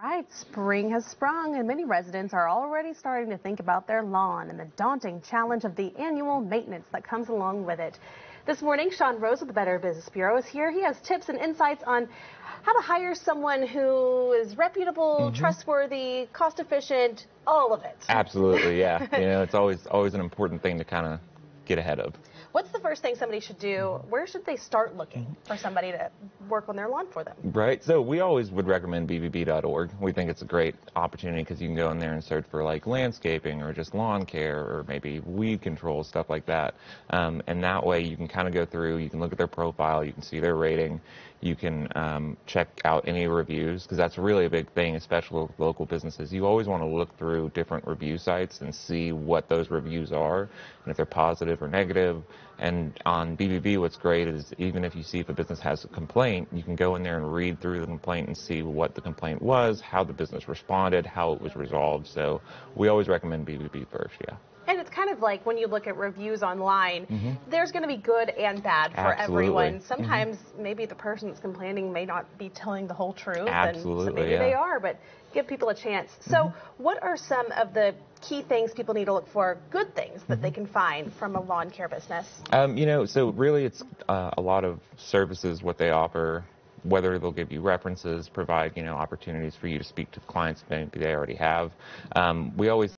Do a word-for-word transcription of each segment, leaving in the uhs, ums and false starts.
Right, spring has sprung and many residents are already starting to think about their lawn and the daunting challenge of the annual maintenance that comes along with it. This morning, Sean Rose with the Better Business Bureau is here. He has tips and insights on how to hire someone who is reputable, mm-hmm. trustworthy, cost efficient, all of it. Absolutely, yeah. You know, it's always always an important thing to kind of get ahead of. What's the first thing somebody should do? Where should they start looking for somebody to work on their lawn for them? Right. So we always would recommend B B B dot org. We think it's a great opportunity because you can go in there and search for like landscaping or just lawn care or maybe weed control, stuff like that. Um, and that way you can kind of go through, you can look at their profile, you can see their rating, you can um, check out any reviews because that's really a big thing, especially with local businesses. You always want to look through different review sites and see what those reviews are and if they're positive or negative. And on B B B, what's great is even if you see if a business has a complaint, you can go in there and read through the complaint and see what the complaint was, how the business responded, how it was resolved. So we always recommend B B B first, yeah. And it's kind of like when you look at reviews online, mm-hmm. there's going to be good and bad for Absolutely. everyone. Sometimes mm-hmm. maybe the person that's complaining may not be telling the whole truth. Absolutely, and so maybe yeah. they are, but give people a chance. So mm-hmm. what are some of the key things people need to look for, good things that mm-hmm. they can find from a lawn care business? Um, you know, so really it's uh, a lot of services, what they offer, whether they'll give you references, provide, you know, opportunities for you to speak to clients maybe they already have. Um, we always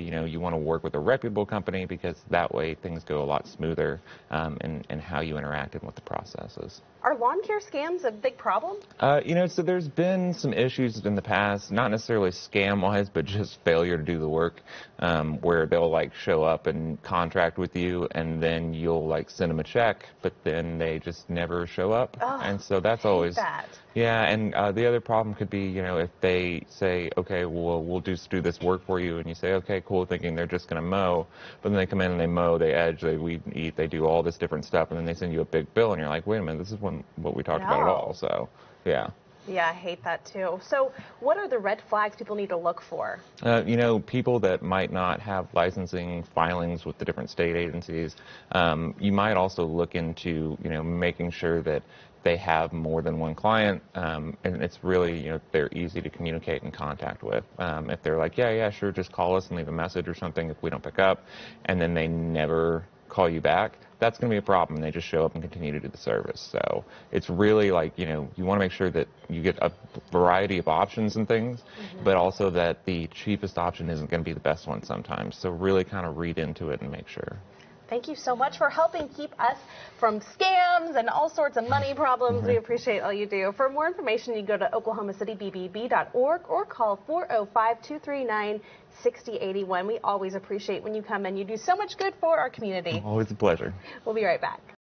You know, you want to work with a reputable company because that way things go a lot smoother um, in, in how you interact and what the process is. Are lawn care scams a big problem? Uh, you know, so there's been some issues in the past, not necessarily scam-wise, but just failure to do the work um, where they'll, like, show up and contract with you and then you'll, like, send them a check, but then they just never show up. Oh, and so that's always... That. Yeah, and uh, the other problem could be, you know, if they say, okay, well, we'll just do this work for you, and you say, okay, cool, thinking they're just going to mow, but then they come in and they mow, they edge, they weed and eat, they do all this different stuff, and then they send you a big bill, and you're like, wait a minute, this is one, what we talked no. about at all, so, yeah. Yeah, I hate that too. So what are the red flags people need to look for? Uh, you know, people that might not have licensing filings with the different state agencies. Um, you might also look into, you know, making sure that they have more than one client, um, and it's really, you know, they're easy to communicate and contact with. Um, if they're like, yeah, yeah, sure, just call us and leave a message or something if we don't pick up, and then they never call you back, that's going to be a problem. They just show up and continue to do the service. So it's really like, you know, you want to make sure that you get a variety of options and things, mm-hmm. but also that the cheapest option isn't going to be the best one sometimes. So really kind of read into it and make sure. Thank you so much for helping keep us from scams and all sorts of money problems. Mm-hmm. We appreciate all you do. For more information, you can go to Oklahoma City B B B dot org or call four oh five, two three nine, six oh eight one. We always appreciate when you come in. You do so much good for our community. Always a pleasure. We'll be right back.